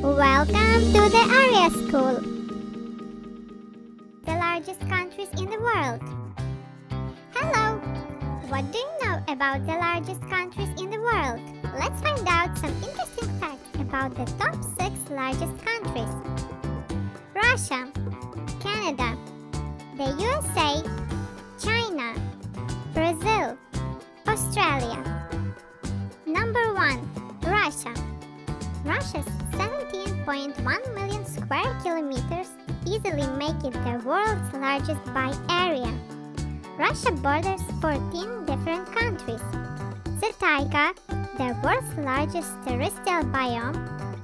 Welcome to the Arya's School, the largest countries in the world. Hello! What do you know about the largest countries in the world? Let's find out some interesting facts about the top 6 largest countries. Russia, Canada, the USA, China, Brazil, Australia. Number 1. Russia. Russia's 7.1 million square kilometers easily make it the world's largest by area. Russia borders 14 different countries. The taiga, the world's largest terrestrial biome,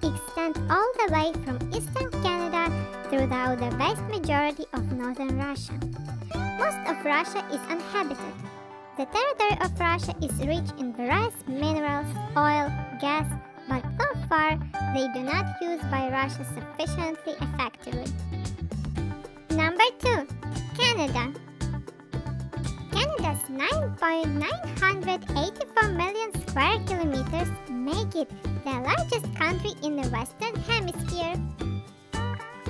extends all the way from eastern Canada throughout the vast majority of northern Russia. Most of Russia is uninhabited. The territory of Russia is rich in various minerals, oil, gas, but so far they do not use by Russia sufficiently effectively. Number 2. Canada. Canada's 9.984 million square kilometers make it the largest country in the Western Hemisphere.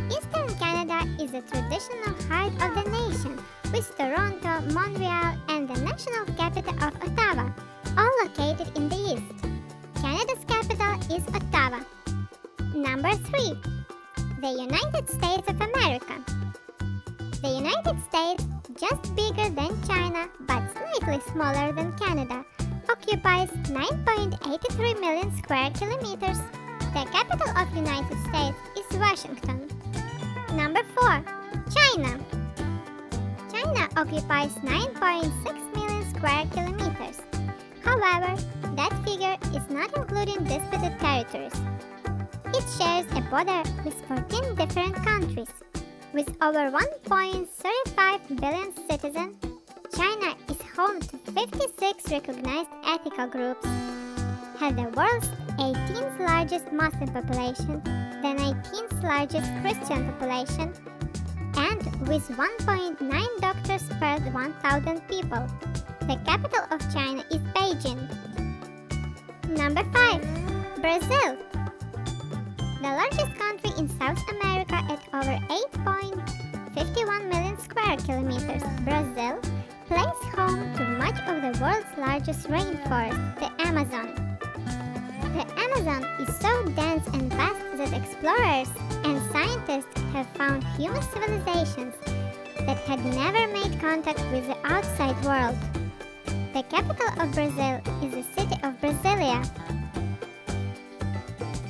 Eastern Canada is the traditional heart of the nation, with Toronto, Montreal and the national capital of Ottawa, all located in the east. Canada's capital is Ottawa. Number 3. The United States of America. The United States, just bigger than China but slightly smaller than Canada, occupies 9.83 million square kilometers. The capital of the United States is Washington. Number 4. China. China occupies 9.6 million square kilometers. However, that figure is not including disputed territories. It shares a border with 14 different countries. With over 1.35 billion citizens, China is home to 56 recognized ethnic groups, has the world's 18th largest Muslim population, the 19th largest Christian population, and with 1.9 doctors per 1,000 people. The capital of China is Beijing. Number 5. Brazil. The largest country in South America at over 8.51 million square kilometers, Brazil plays home to much of the world's largest rainforest, the Amazon. The Amazon is so dense and vast that explorers and scientists have found human civilizations that had never made contact with the outside world. The capital of Brazil is the city of Brasilia.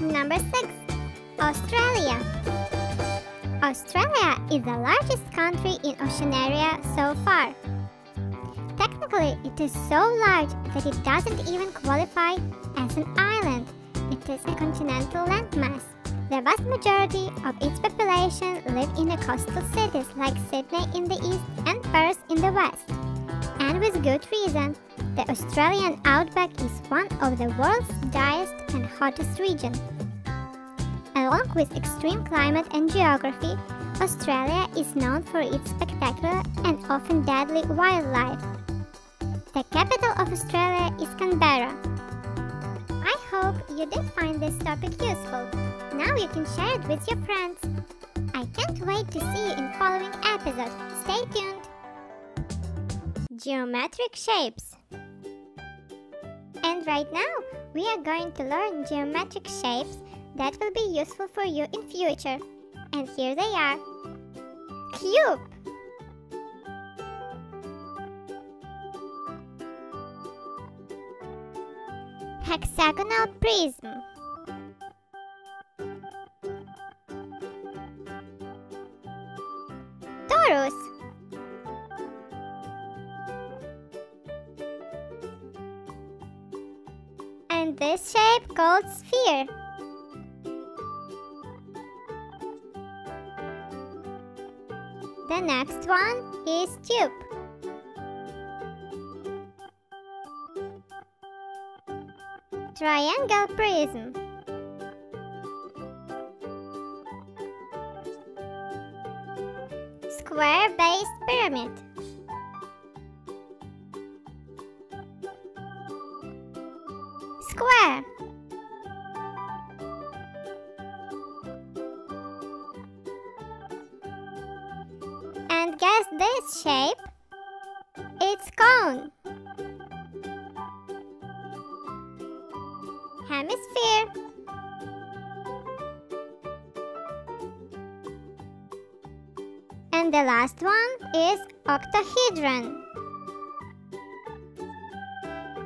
Number 6. Australia. Australia is the largest country in Oceania so far. Technically, it is so large that it doesn't even qualify as an island. It is a continental landmass. The vast majority of its population live in the coastal cities like Sydney in the east and Perth in the west. And with good reason, the Australian Outback is one of the world's driest and hottest regions. Along with extreme climate and geography, Australia is known for its spectacular and often deadly wildlife. The capital of Australia is Canberra. I hope you did find this topic useful. Now you can share it with your friends. I can't wait to see you in following episodes. Stay tuned! Geometric shapes. And right now we are going to learn geometric shapes that will be useful for you in future. And here they are. Cube. Hexagonal prism. Torus. And this shape called sphere. The next one is tube. Triangular prism. Square-based pyramid. Square. can't guess this shape. It's cone. Hemisphere. And the last one is octahedron.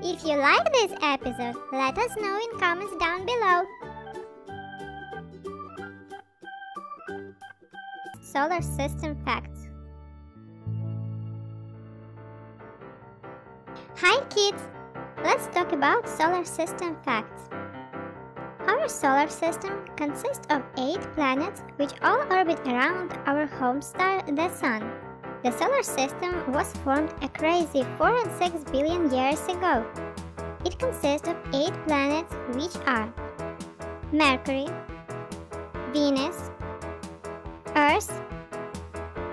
If you like this episode, let us know in comments down below. Solar System Facts. Hi kids! Let's talk about solar system facts. Our solar system consists of 8 planets which all orbit around our home star, the Sun. The solar system was formed a crazy 4.6 billion years ago. It consists of 8 planets which are Mercury, Venus, Earth,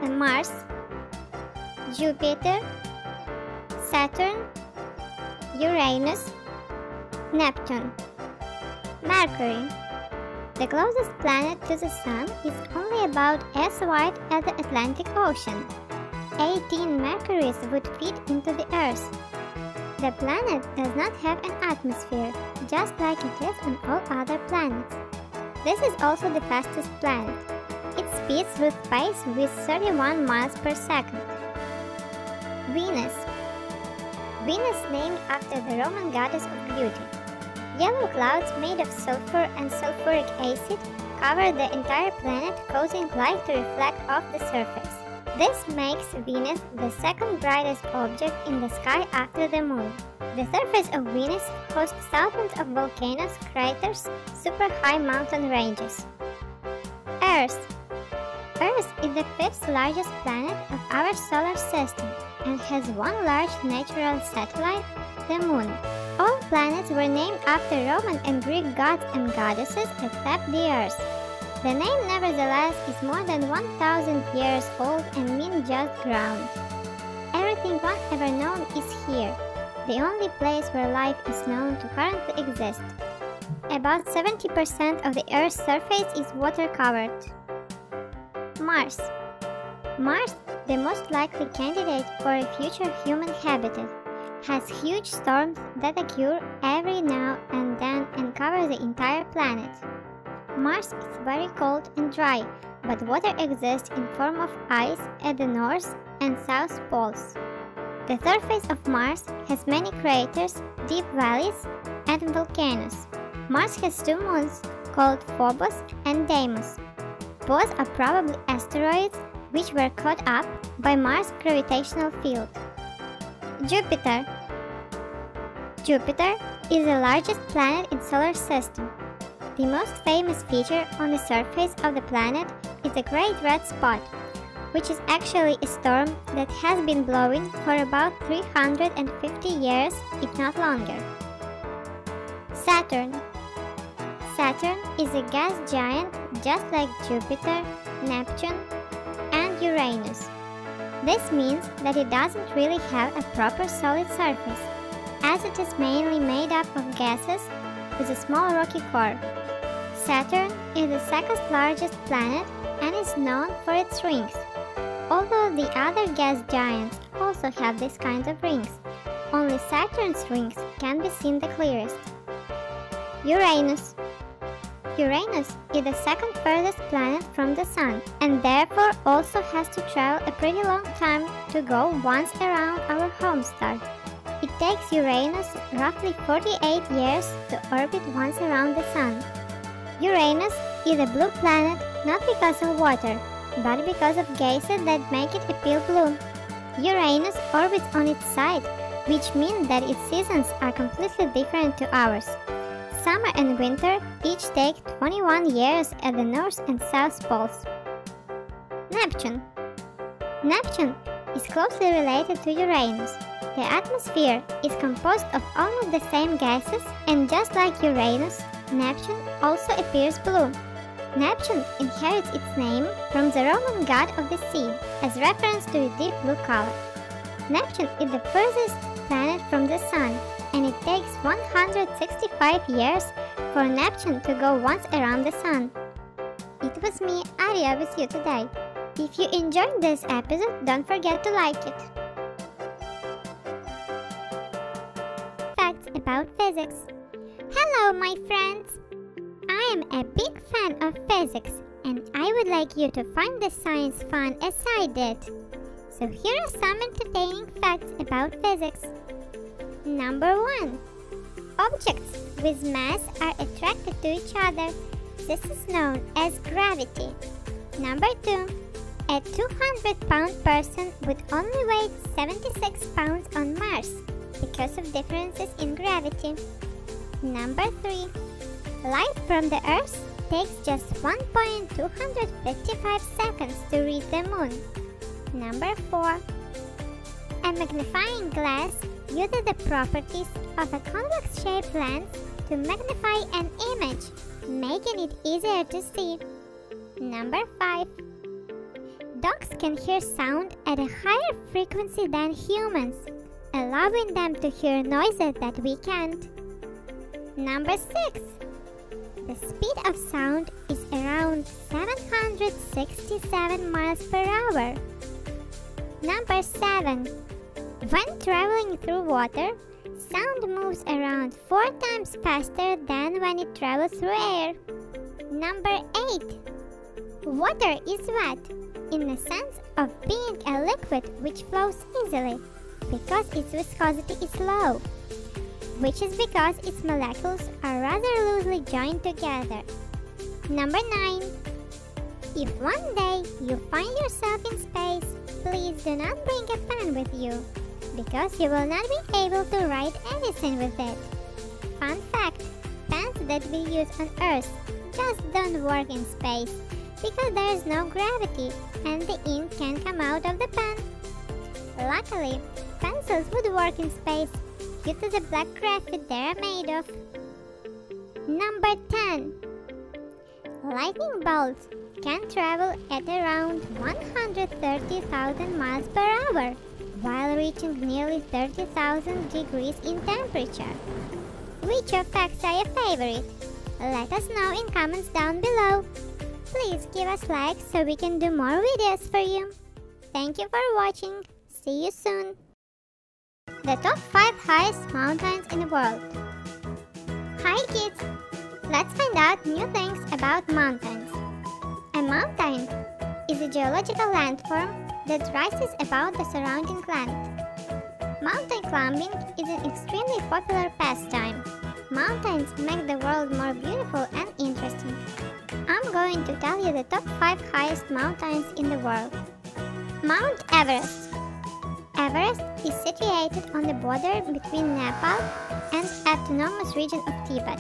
Mars, Jupiter, Saturn, Uranus, Neptune. Mercury. The closest planet to the Sun is only about as wide as the Atlantic Ocean. 18 Mercuries would fit into the Earth. The planet does not have an atmosphere, just like it is on all other planets. This is also the fastest planet. It speeds through space with 31 miles per second. Venus. Venus named after the Roman goddess of beauty. Yellow clouds made of sulfur and sulfuric acid cover the entire planet, causing light to reflect off the surface. This makes Venus the second brightest object in the sky after the Moon. The surface of Venus hosts thousands of volcanoes, craters, super high mountain ranges. Earth. Earth is the 5th largest planet of our solar system and has one large natural satellite, the Moon. All planets were named after Roman and Greek gods and goddesses except the Earth. The name nevertheless is more than 1,000 years old and means just ground. Everything one ever known is here, the only place where life is known to currently exist. About 70% of the Earth's surface is water covered. Mars. Mars, the most likely candidate for a future human habitat, has huge storms that occur every now and then and cover the entire planet. Mars is very cold and dry, but water exists in form of ice at the north and south poles. The surface of Mars has many craters, deep valleys, and volcanoes. Mars has 2 moons, called Phobos and Deimos. Both are probably asteroids which were caught up by Mars' gravitational field. Jupiter. Jupiter is the largest planet in the solar system. The most famous feature on the surface of the planet is the Great Red Spot, which is actually a storm that has been blowing for about 350 years, if not longer. Saturn. Saturn is a gas giant just like Jupiter, Neptune, and Uranus. This means that it doesn't really have a proper solid surface, as it is mainly made up of gases with a small rocky core. Saturn is the second largest planet and is known for its rings. Although the other gas giants also have these kinds of rings, only Saturn's rings can be seen the clearest. Uranus. Uranus is the second furthest planet from the Sun and therefore also has to travel a pretty long time to go once around our home star. It takes Uranus roughly 48 years to orbit once around the Sun. Uranus is a blue planet not because of water, but because of gases that make it a pale blue. Uranus orbits on its side, which means that its seasons are completely different to ours. Summer and winter each take 21 years at the north and south poles. Neptune. Neptune is closely related to Uranus. The atmosphere is composed of almost the same gases, and just like Uranus, Neptune also appears blue. Neptune inherits its name from the Roman god of the sea, as reference to its deep blue color. Neptune is the furthest planet from the Sun, and it takes 165 years for Neptune to go once around the Sun. It was me, Arya, with you today. If you enjoyed this episode, don't forget to like it. Facts about physics. Hello my friends! I am a big fan of physics and I would like you to find the science fun as I did. So here are some entertaining facts about physics. Number 1. Objects with mass are attracted to each other. This is known as gravity. Number 2. A 200-pound person would only weigh 76 pounds on Mars because of differences in gravity. Number 3. Light from the Earth takes just 1.255 seconds to reach the Moon. Number 4. A magnifying glass uses the properties of a convex-shaped lens to magnify an image, making it easier to see. Number 5. Dogs can hear sound at a higher frequency than humans, allowing them to hear noises that we can't. Number 6. The speed of sound is around 767 miles per hour. Number 7. When traveling through water, sound moves around 4 times faster than when it travels through air. Number 8. Water is wet, in the sense of being a liquid which flows easily, because its viscosity is low, which is because its molecules are rather loosely joined together. Number 9. If one day you find yourself in space, please do not bring a pen with you, because you will not be able to write anything with it. Fun fact, pens that we use on Earth just don't work in space, because there is no gravity and the ink can come out of the pen. Luckily, pencils would work in space due to the black graphite they are made of. Number 10. Lightning bolts can travel at around 130,000 miles per hour while reaching nearly 30,000 degrees in temperature. Which of facts are your favorite? Let us know in comments down below. Please give us likes so we can do more videos for you. Thank you for watching. See you soon. The top 5 highest mountains in the world. Hi kids! Let's find out new things about mountains. A mountain is a geological landform that rises above the surrounding land. Mountain climbing is an extremely popular pastime. Mountains make the world more beautiful and interesting. I'm going to tell you the top 5 highest mountains in the world. Mount Everest. Everest is situated on the border between Nepal and autonomous region of Tibet.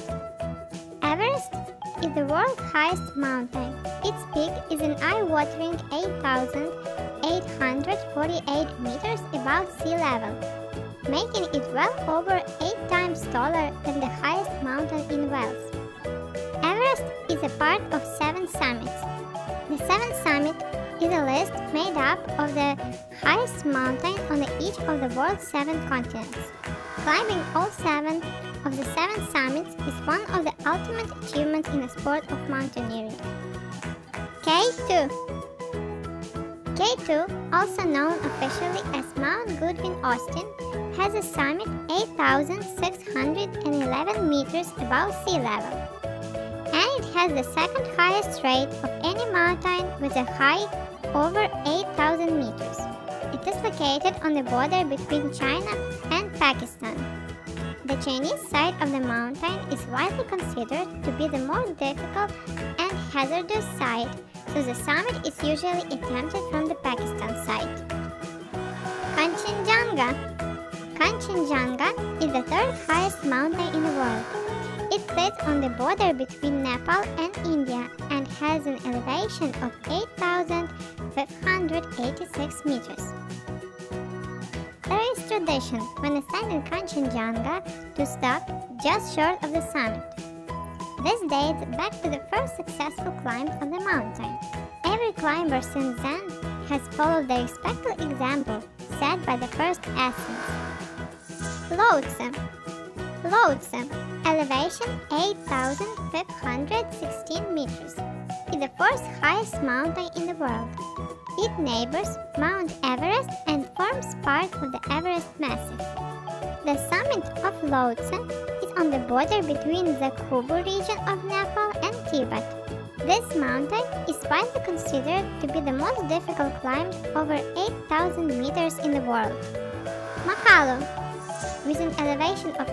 Everest is the world's highest mountain. Its peak is an eye-watering 8,848 meters above sea level, making it well over 8 times taller than the highest mountain in Wales. Everest is a part of 7 summits. The 7th summit is a list made up of the highest mountain on each of the world's 7 continents. Climbing all 7 of the 7 summits is one of the ultimate achievements in the sport of mountaineering. K2. K2, also known officially as Mount Godwin Austen, has a summit 8,611 meters above sea level. And it has the second highest rate of any mountain with a height over 8,000 meters. It is located on the border between China and Pakistan. The Chinese side of the mountain is widely considered to be the more difficult and hazardous side, so the summit is usually attempted from the Pakistan side. Kanchenjunga. Kanchenjunga is the third highest mountain in the world. It sits on the border between Nepal and India and has an elevation of 8,586 meters. There is tradition when ascending Kanchenjunga to stop just short of the summit. This dates back to the first successful climb of the mountain. Every climber since then has followed the respectful example set by the first ascent. Lhotse. Lhotse, elevation 8,516 meters, is the fourth highest mountain in the world. It neighbors Mount Everest and forms part of the Everest Massif. The summit of Lhotse is on the border between the Khumbu region of Nepal and Tibet. This mountain is widely considered to be the most difficult climb, over 8,000 meters in the world. Makalu, with an elevation of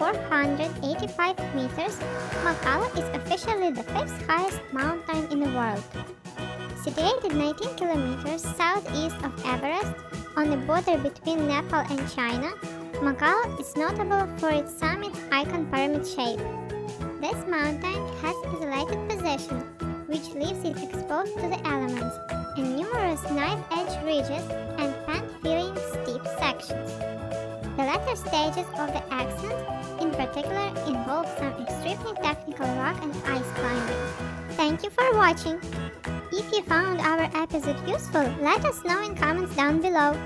8,485 meters, Makalu is officially the fifth highest mountain in the world. Situated 19 kilometers southeast of Everest, on the border between Nepal and China, Makalu is notable for its summit icon pyramid shape. This mountain has isolated position, which leaves it exposed to the elements, and numerous knife-edge ridges and pant-feeling steep sections. The latter stages of the ascent, in particular, involve some extremely technical rock and ice climbing. Thank you for watching! If you found our episode useful, let us know in comments down below.